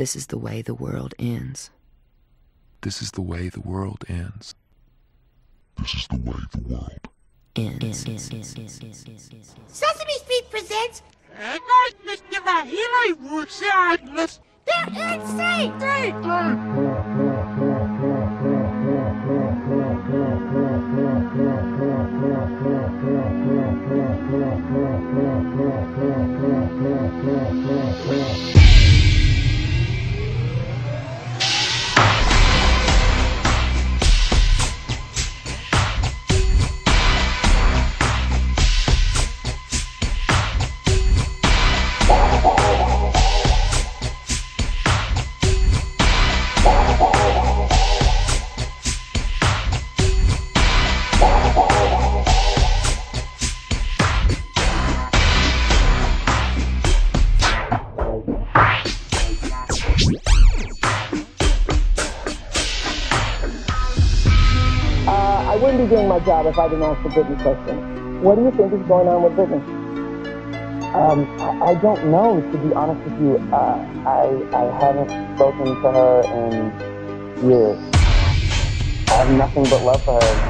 This is the way the world ends. This is the way the world ends. This is the way the world ends. Sesame Street presents... Mr. Mahili Woods, they're insane! I wouldn't be doing my job if I didn't ask the Britney question. What do you think is going on with Britney? I don't know, to be honest with you. I haven't spoken to her in years. I have nothing but love for her.